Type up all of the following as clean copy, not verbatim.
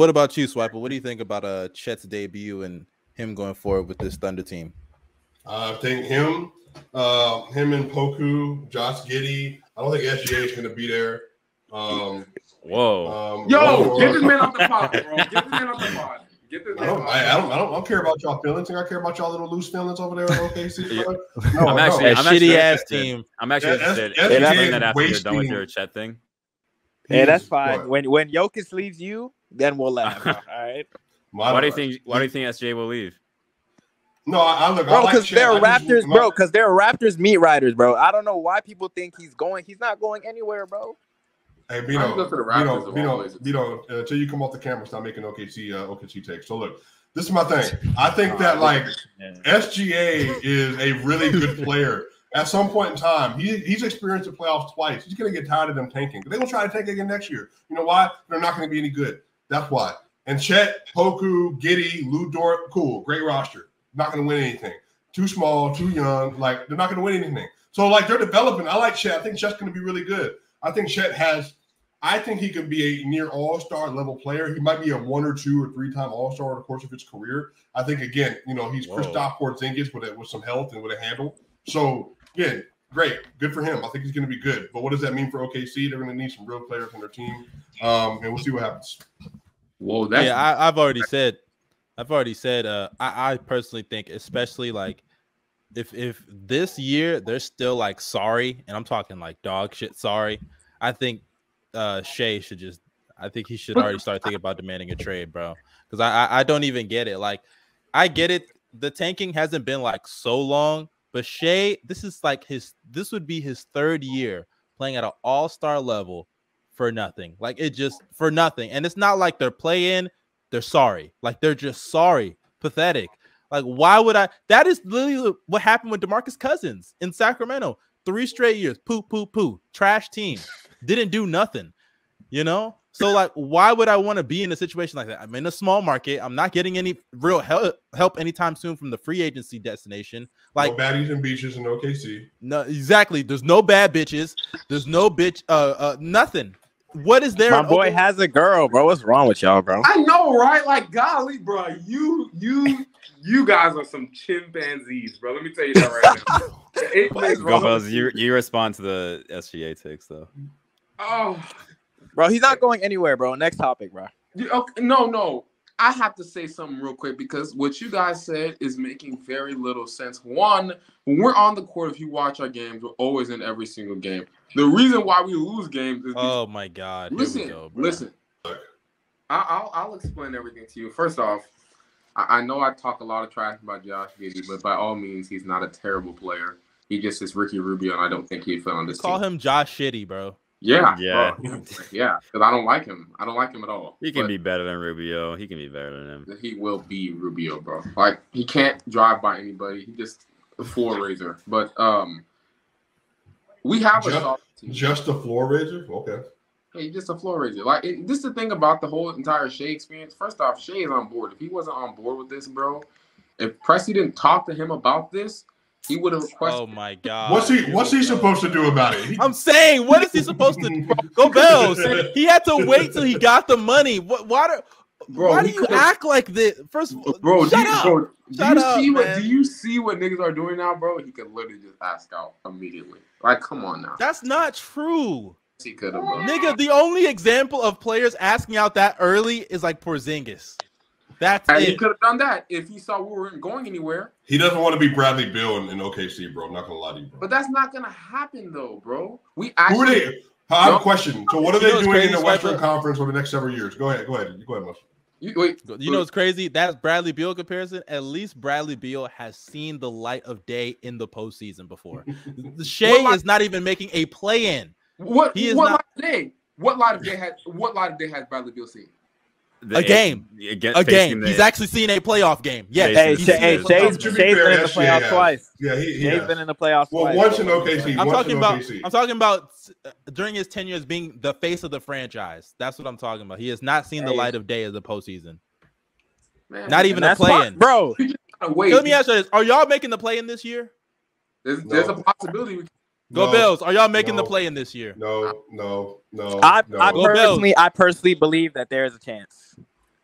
What about you, Swiper? What do you think about Chet's debut and him going forward with this Thunder team? I think him and Poku, Josh Giddey. I don't think SGA is going to be there. Get this man off the pod, bro. Get this man off the pod. I don't care about y'all feelings. I care about y'all little loose feelings over there at OKC. No, I'm actually interested in that after you're done with your Chet thing. Yeah, that's fine. When Jokic leaves you, then we'll laugh. All right. Why do you think SGA will leave? No, I look. Bro, because they're Raptors, bro. Because they're Raptors meat riders, bro. I don't know why people think he's going. He's not going anywhere, bro. Hey, Bino, until you come off the camera, stop making OKC takes. So look, this is my thing. I think that SGA is a really good player. At some point in time, he's experienced the playoffs twice. He's going to get tired of them tanking. They will try to tank again next year. You know why? They're not going to be any good. That's why. And Chet, Poku, Giddey, Lou Dort, cool, great roster. Not going to win anything. Too small, too young. They're not going to win anything. So they're developing. I like Chet. I think Chet's going to be really good. I think he could be a near all-star level player. He might be a one or two or three-time all-star over the course of his career. I think, again, he's Kristaps Porzingis with some health and with a handle. So, again, great. Good for him. I think he's going to be good. But what does that mean for OKC? They're going to need some real players on their team. And we'll see what happens. Whoa, that's... Yeah, I've already said I personally think, especially, if this year they're still, sorry, and I'm talking, dog shit sorry, I think... Shea should just. I think he should already start thinking about demanding a trade, bro. Because I don't even get it. I get it. The tanking hasn't been so long, but Shea, this would be his third year playing at an all-star level for nothing. For nothing. And it's not like they're playing. They're sorry. They're just sorry. Pathetic. Why would I? That is literally what happened with DeMarcus Cousins in Sacramento. 3 straight years. Poo, poo, poo. Trash team. Didn't do nothing, So, why would I want to be in a situation like that? I'm in a small market. I'm not getting any real help anytime soon from the free agency destination. No baddies and beaches in OKC. No, exactly. There's no bad bitches. There's no bitch. Nothing. What is there? My boy has a girl, bro. What's wrong with y'all, bro? I know, right? Golly, bro. You guys are some chimpanzees, bro. Let me tell you that right now. You respond to the SGA takes, though. Oh, bro, he's not going anywhere, bro. Next topic, bro. Okay, no. I have to say something real quick because what you guys said is making very little sense. One, when we're on the court, if you watch our games, we're always in every single game. The reason why we lose games is oh my god. Listen. I'll explain everything to you. First off, I know I talk a lot of trash about Josh Giddey, but by all means, he's not a terrible player. He just is Ricky Rubio, and I don't think he'd fit on this team. Call him Josh Shitty, bro. Yeah. Bro. Yeah, because I don't like him. I don't like him at all. He can be better than Rubio. He can be better than him. He will be Rubio, bro. He can't drive by anybody. He just a floor raiser. But we have a soft team. Just a floor raiser? Okay. Hey, just a floor raiser. This is the thing about the whole entire Shea experience. First off, Shea is on board. If he wasn't on board with this, bro, if Presti didn't talk to him about this, he would have requested. Oh my god! What's he supposed to do about it? I'm saying, what is he supposed to do? Go Bells! He had to wait till he got the money. Why do you act like this? First, bro, do you see what niggas are doing now, bro? He could literally just ask out immediately. Come on now. That's not true. He could have, nigga. The only example of players asking out that early is Porzingis. He could have done that if he saw we weren't going anywhere. He doesn't want to be Bradley Beal in OKC, bro. I'm not going to lie to you, bro. But that's not going to happen, though, bro. Who are they? I have a question. So what are they doing in the Western Conference over the next several years? Go ahead, Mush. You know what's crazy? That's Bradley Beal comparison. At least Bradley Beal has seen the light of day in the postseason before. Shea is not even making a play-in. What light of day has Bradley Beal seen? A game. He's actually seen a playoff game. Yeah, Shay's been in the playoffs twice. Yeah, Shay's been in the playoffs twice. Well, once in OKC. I'm talking about during his tenure as being the face of the franchise. That's what I'm talking about. He has not seen the light of day of the postseason. Not even a play-in, bro. Let me ask you this: are y'all making the play-in this year? There's a possibility. Go Bills! Are y'all making the play-in this year? No. I personally believe that there is a chance.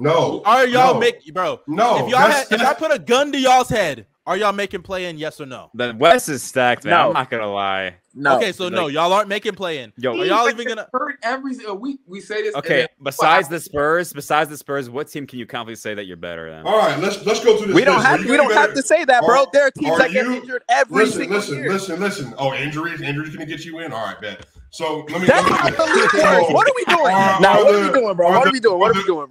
No. Are y'all making, bro? No. If y'all if I put a gun to y'all's head, are y'all making play-in? Yes or no? The West is stacked, man. No. I'm not gonna lie. No. Okay, so like, no, y'all aren't making play-in. Yo, are y'all even gonna hurt every week? We say this. Okay, besides the Spurs, what team can you confidently say that you're better than? All right, let's go through this. We don't have to say that, bro. There are teams that get injured every single year. Listen. Oh, injuries can get you in. All right, bet. So let me. That's not the league. What are we doing? What are we doing, bro?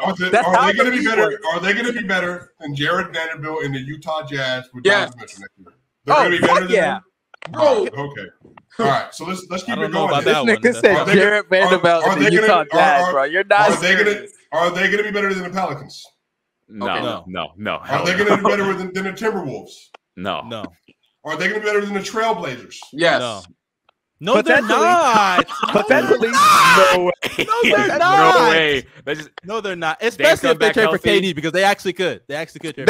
Are they going to be better? Are they going to be better than Jared Vanderbilt in the Utah Jazz with Darius Mitchell next year? They're going to be better than him? Bro. Okay. All right. So let's keep it going. This nigga said Jared Vanderbilt in the Utah Jazz, bro. You're not serious. Are they going to be better than the Pelicans? No. Are they going to be better than the Timberwolves? No. Are they going to be better than the Trailblazers? Yes. No, they're not. Potentially, no way. No, they're not. Especially if they trade for KD, because they actually could. They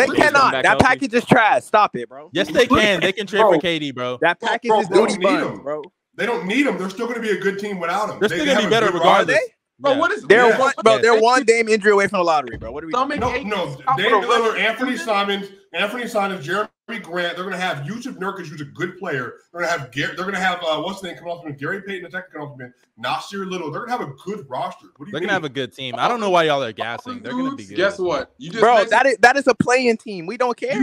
cannot. That package is trash. Stop it, bro. Yes, they can. They can trade for KD, bro. That package is duty fun, bro. They don't need them. They're still going to be a good team without them. They're still going to be better regardless. Bro, what is they're one Dame injury away from the lottery, bro. What are we doing? No, Dame Lillard, Anthony Simons, Jerami Grant. They're gonna have Jusuf Nurkic, who's a good player. They're gonna have what's the name coming off from Gary Payton, the second coming off from Nasir Little. They're gonna have a good roster. They're gonna have a good team. I don't know why y'all are gassing. They're gonna be good. Guess what? That is a play-in team. We don't care.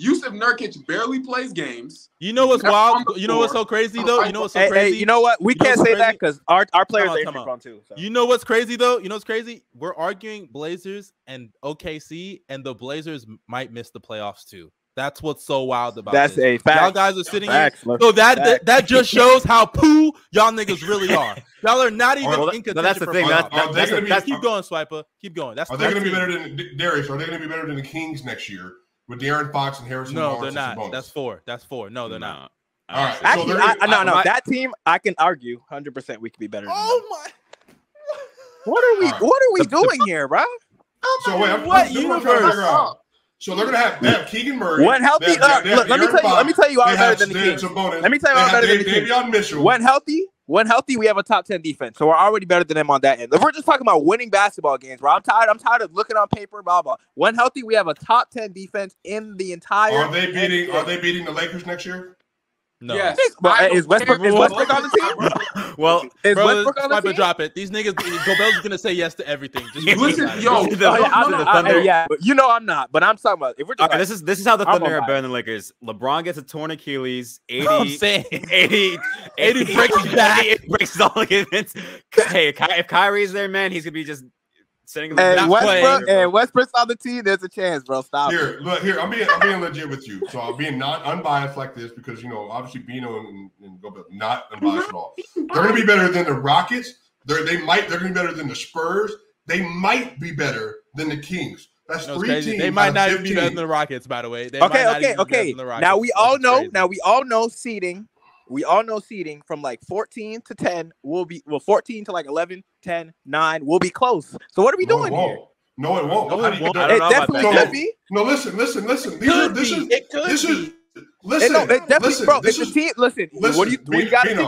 Jusuf Nurkic barely plays games. You know what's wild? You know what's so crazy though? You know what's so crazy? Hey, you know what? We can't say that because our players are injured on too. So. You know what's crazy though? You know what's crazy? We're arguing Blazers and OKC, and the Blazers might miss the playoffs too. That's what's so wild about this. That's a fact. Y'all guys are sitting here. So that just shows how poo y'all niggas really are. Y'all are not even in contention. That's the thing. Keep going, Swiper. Keep going. Are they going to be better than Darius? Are they going to be better than the Kings next year? With De'Aaron Fox and Harrison Barnes. No, they're not. Bonus. That's four. No, they're not. All right. Actually, that team, I can argue 100% we could be better than them. What are we doing here, bro? So wait, what universe? So they're going to have Keegan Murray. When healthy, let me tell you I'm better than the Kings. Davion Mitchell. When healthy, we have a top 10 defense. So we're already better than them on that end. If we're just talking about winning basketball games, bro, I'm tired of looking on paper, blah, blah. When healthy, we have a top 10 defense in the entire. Are they beating the Lakers next year? No. Yes. Is Westbrook on the team? Well, is Westbrook on the team? Drop it. These niggas, Gobell's gonna say yes to everything. Just listen, yo. I'm not. But I'm talking about. If we're talking, this is how the Thunder are better than Lakers. LeBron gets a torn Achilles. 80 breaks his back. It breaks all ligaments. Hey, if Kyrie's there, man, he's gonna be just. Westbrook's on the team, there's a chance, bro. Stop. Look, I'm being legit with you. So I'm being not unbiased like this because, you know, obviously Bino and GoBell not unbiased at all. They're going to be better than the Rockets. They're going to be better than the Spurs. They might be better than the Kings. That's crazy. They might not even be better than the Rockets, by the way. Okay. Now we all know seeding. We all know seeding from like 14 to 10 will be 14 to like 11, 10, 9 will be close. So what are we doing here? No, it won't. It definitely could be. No, listen. We got to think about the teams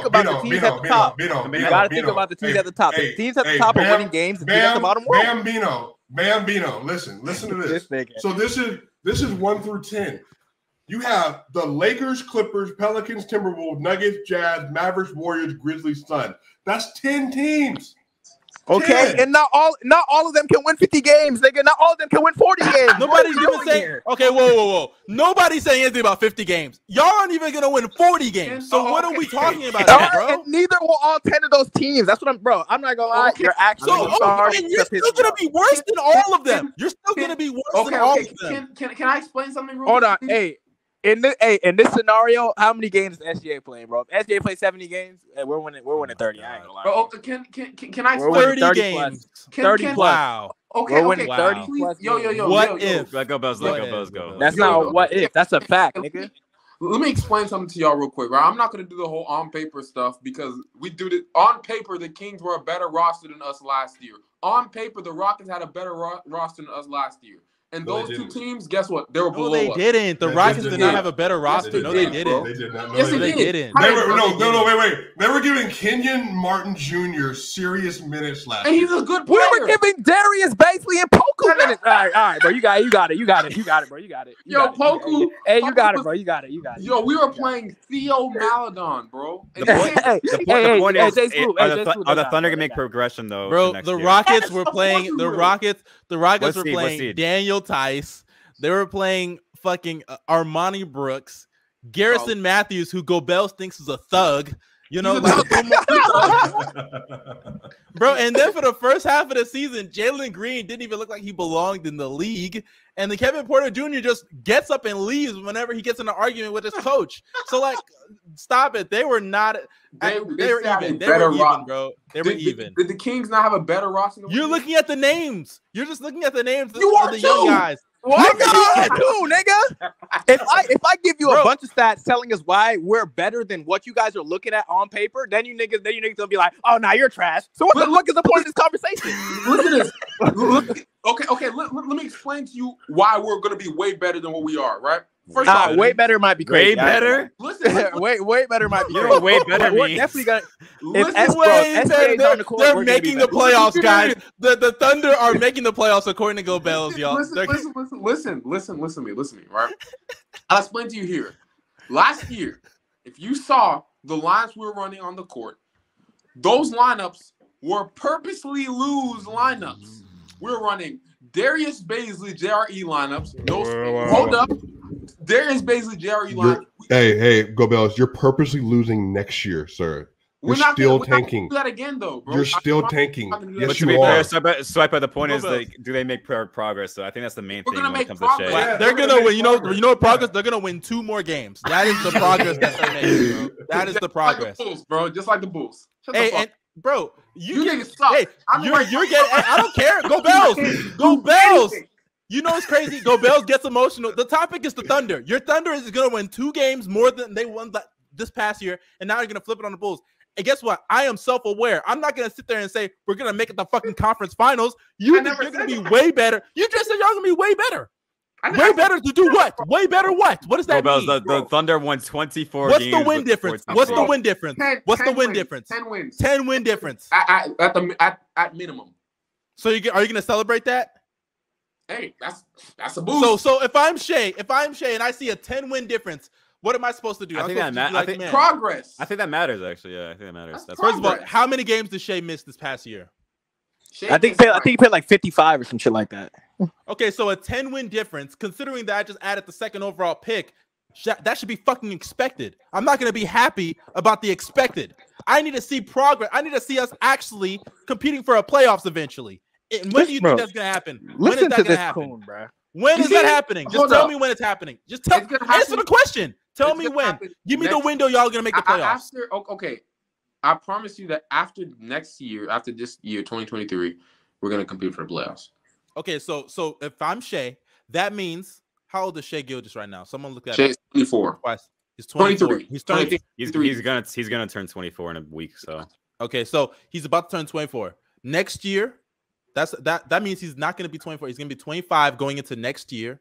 at the top. We got to think about the teams at the top. The teams at the top are winning games. The teams at the bottom won't. Bambino. Listen to this. So this is 1 through 10. You have the Lakers, Clippers, Pelicans, Timberwolves, Nuggets, Jazz, Mavericks, Warriors, Grizzlies, Suns. That's 10 teams. Okay, and not all of them can win 50 games. Not all of them can win 40 games. Nobody's even saying. Okay, whoa. Nobody's saying anything about 50 games. Y'all aren't even gonna win 40 games. So what are we talking about, bro? And neither will all 10 of those teams. That's what I'm not gonna lie. You're actually you're still gonna be worse than all of them. You're still gonna be worse than all of them. Can I explain something real quick? Hold on, hey. In this scenario, how many games is SGA playing, bro? If SGA plays 70 games, we're winning 30. I ain't gonna lie. Bro, can I explain? 30 games. 30 plus. Wow. Okay, we're winning 30 plus. Yo. What if? Let go, Bells. That's not what if. That's a fact, nigga. Let me explain something to y'all real quick, right? I'm not gonna do the whole on paper stuff because we do it on paper. The Kings were a better roster than us last year. On paper, the Rockets had a better roster than us last year. And those two teams, guess what? They were below us. They didn't. The Rockets did not have a better roster. No, they didn't. Yes, they didn't. No, wait. They were giving Kenyon Martin Jr. serious minutes last year. And he's a good player. We were giving Darius Bazley and Poku finish. All right, bro. You got it, bro. Yo, Poku. Hey, you got it, bro. You got it. Yo, we were playing Theo Maladon, bro. The point is, the Thunder can make progression though. Bro, the Rockets were playing Daniel Tice. They were playing fucking Armani Brooks, Garrison Matthews, who Gobert thinks is a thug. You know, like, bro. And then for the first half of the season, Jalen Green didn't even look like he belonged in the league. And then Kevin Porter Jr. just gets up and leaves whenever he gets in an argument with his coach. So, like, stop it. They were not. They were even, bro. They were even. Did the Kings not have a better roster? You're looking at the names. You're just looking at the names of the young guys. What? Nigga. If I give you a bunch of stats telling us why we're better than what you guys are looking at on paper, then you niggas will be like, oh, nah, you're trash. So what the fuck is the point of this conversation? Listen to this. Okay. Let me explain to you why we're going to be way better than what we are, right? First off, way better might be crazy. Way better might be crazy. We're definitely going to. They're making the playoffs, guys. The Thunder are making the playoffs according to Go Bells, y'all. Listen to me, right? I'll explain to you here. Last year, if you saw the lines we were running on the court, those lineups were purposely loose lineups. We're running Darius Bazley, JRE lineups. Hold up. Darius Bazley, JRE lineups. Hey, Go Bells, you're purposely losing next year, sir. We're still tanking. We're not gonna do that again, though, bro. You're still tanking. Yes, you are. Swiper, the point is, like, do they make progress? So I think that's the main thing when it comes to Chet. Yeah, they're gonna win. You know, progress. They're gonna win 2 more games. That is the progress that they're making, bro. That is the progress, bro. Just like the Bulls. Bro, you get stuck. Hey, you're getting. I don't care. Go Bells. You know it's crazy. Go Bells gets emotional. The topic is the Thunder. Your Thunder is gonna win 2 games more than they won this past year, and now you're gonna flip it on the Bulls. And guess what? I am self-aware. I'm not gonna sit there and say we're gonna make it the fucking conference finals. You're gonna be way better. You just said y'all gonna be way better. Way better what? What does that mean? The Thunder won 24 games. What's the win difference? 10 wins. 10 win difference. At minimum. So are you going to celebrate that? Hey, that's a boost. So if I'm Shay and I see a 10 win difference, what am I supposed to do? I think progress. I think that matters actually. Yeah, I think that matters. First of all, how many games did Shay miss this past year? I think he played like 55 or some shit like that. Okay, so a 10-win difference, considering that I just added the 2nd overall pick, that should be fucking expected. I'm not going to be happy about the expected. I need to see progress. I need to see us actually competing for a playoffs eventually. When do you think that's going to happen? When is that happening? Just tell me when it's happening. Answer the question. Tell me when. Give me the window y'all going to make the playoffs. I promise you that after this year, 2023, we're going to compete for the playoffs. Okay, so if I'm Shea, that means how old is Shea Gilgeous right now? Someone look at Shea's 24. He's 23. He's 23. He's gonna turn 24 in a week. So okay, so he's about to turn 24 next year. That means he's not gonna be 24. He's gonna be 25 going into next year,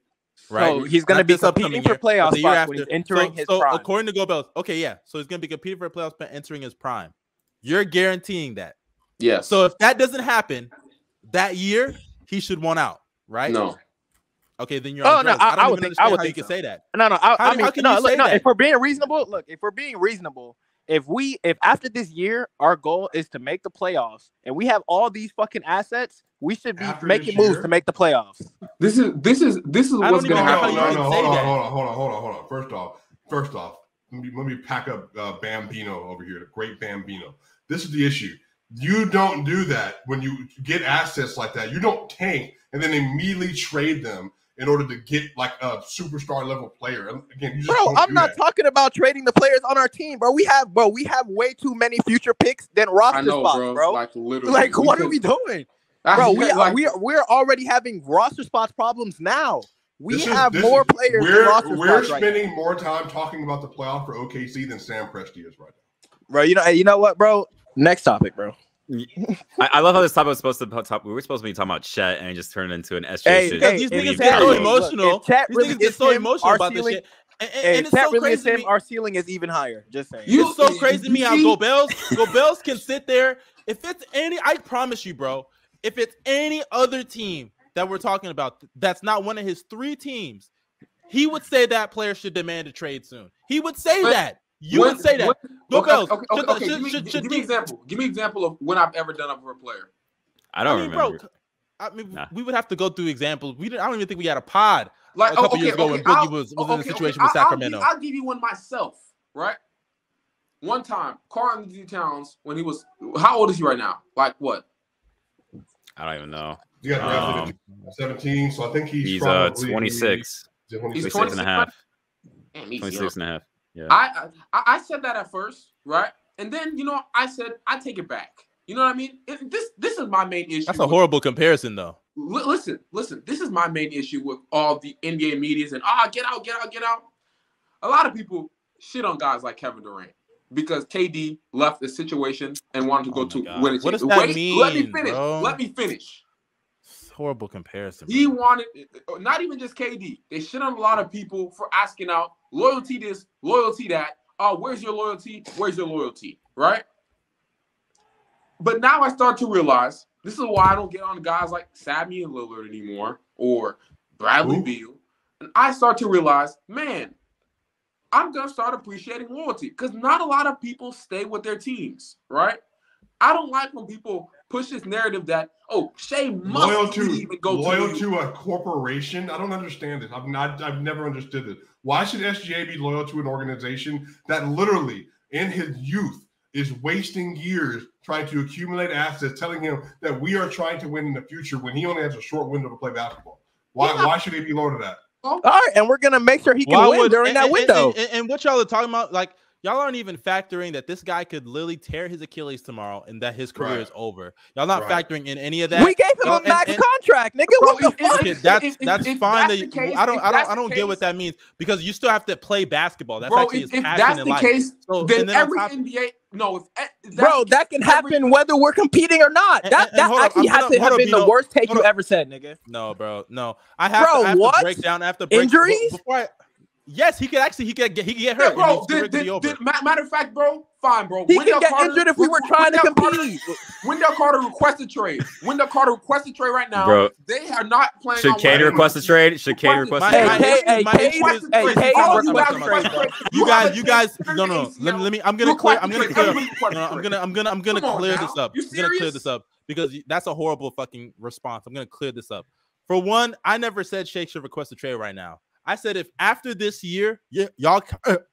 right? So he's gonna be competing for playoffs after entering his prime. So according to GoBells, okay, yeah. So he's gonna be competing for playoffs but entering his prime. You're guaranteeing that. Yeah. So if that doesn't happen that year, he should want out, right? No. Okay, then you're. I don't even think you can say that. No. How can you say that? If we're being reasonable, if after this year our goal is to make the playoffs and we have all these fucking assets, we should be making moves to make the playoffs. This is what's going to happen. Hold on. First off, let me pack up Bambino over here, the great Bambino. This is the issue. You don't do that when you get assets like that. You don't tank and then immediately trade them in order to get like a superstar level player. Again, I'm not talking about trading the players on our team, bro. We have way too many future picks than roster spots, bro. Like, what are we doing? We're already having roster spots problems now. We have more players. We're spending more time talking about the playoff for OKC than Sam Presti is right now. Bro, you know what, bro? Next topic, bro. I love how this topic was supposed to top. We were supposed to be talking about Chet, and it just turned into an SJ. Hey, these niggas get so emotional. These niggas get so emotional about this shit. And it's so crazy to me. Our ceiling is even higher. Just saying. It's so crazy to me how Go Bells can sit there. I promise you, bro. If it's any other team, that we're talking about, that's not one of his three teams, he would say that player should demand a trade soon. He would say that. You would say that. Okay. Give me an example. Give me an example of when I've ever done up for a player. I don't remember. Bro, I mean, we would have to go through examples. I don't even think we had a pod like, a couple years ago when Boogie was in a situation with Sacramento. I'll give you one myself, right? One time, Karl-Anthony Towns, when he was, how old is he right now? Like what? I don't even know. He got drafted at 17, so I think he's probably 26. He's 26 and a half. Damn, 26 and a half. Yeah. I said that at first, right? And then, you know, I said, I take it back. You know what I mean? This is my main issue. That's a horrible comparison, though. Listen. This is my main issue with all the NBA medias and, get out. A lot of people shit on guys like Kevin Durant because KD left the situation and wanted to go to win it. What does that mean? Let me finish. Bro. Let me finish. It's a horrible comparison. He wanted, not even just KD. They shit on a lot of people for asking out. Loyalty this, loyalty that. Oh, where's your loyalty? Where's your loyalty? Right? But now I start to realize this is why I don't get on guys like Sammy and Lillard anymore or Bradley Beal. And I start to realize, man, I'm going to start appreciating loyalty because not a lot of people stay with their teams, right? I don't like when people push this narrative that, oh, Shea must be loyal to a corporation. I don't understand it. I've never understood it. Why should SGA be loyal to an organization that literally in his youth is wasting years trying to accumulate assets, telling him that we are trying to win in the future when he only has a short window to play basketball? Why should he be loyal to that? All right, and we're going to make sure he can win during that window. And what y'all are talking about, like, y'all aren't even factoring that this guy could literally tear his Achilles tomorrow and that his career is over. Y'all not factoring in any of that. We gave him a max contract, nigga. What the fuck? That's fine. I don't get what that means because you still have to play basketball. That's actually his passion in life. Bro, if that's the case, then every NBA – bro, that can happen whether we're competing or not. That actually has to have been the worst take you ever said, nigga. No, bro, no. I have to break down after injuries. Yes, he could actually. He could get hurt. Yeah, bro, matter of fact, bro, fine, bro. He could get injured if we were trying to compete. Wendell Carter requested trade. Wendell Carter requested trade right now. Bro, they are not playing. Should Katie request a trade? Should Katie request a trade? You guys. No. Let me. I'm gonna clear this up. I'm gonna clear this up because that's a horrible fucking response. I'm gonna clear this up. For one, I never said Shea should request a trade right now. I said if after this year, y'all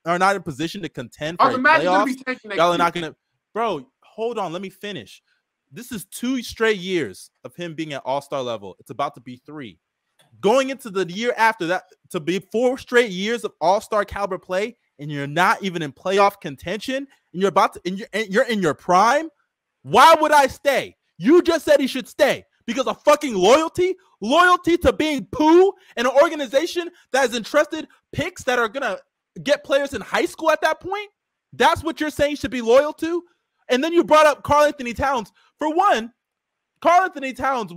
are not in position to contend for playoffs, y'all are not going to – bro, hold on. Let me finish. This is 2 straight years of him being at all-star level. It's about to be 3. Going into the year after that to be 4 straight years of all-star caliber play and you're not even in playoff contention and you're about to – and you're in your prime, why would I stay? You just said he should stay. Because of fucking loyalty to being poo in an organization that has entrusted picks that are going to get players in high school at that point. That's what you're saying should be loyal to. And then you brought up Karl-Anthony Towns. For one, Karl-Anthony Towns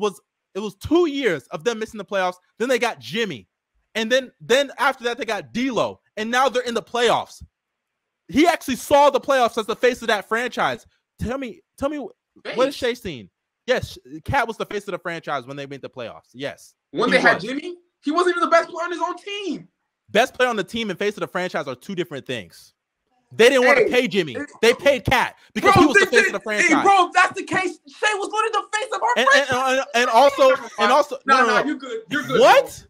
it was 2 years of them missing the playoffs. Then they got Jimmy. And then after that, they got D'Lo. And now they're in the playoffs. He actually saw the playoffs as the face of that franchise. Tell me what has Shea seen? Yes, Cat was the face of the franchise when they went to playoffs. Yes. When they had Jimmy, he wasn't even the best player on his own team. Best player on the team and face of the franchise are 2 different things. They didn't want to pay Jimmy. They paid Cat because he was the face of the franchise. Bro, if that's the case, Shea was literally the face of our franchise. And also, no, you're good. You're good. What? Bro.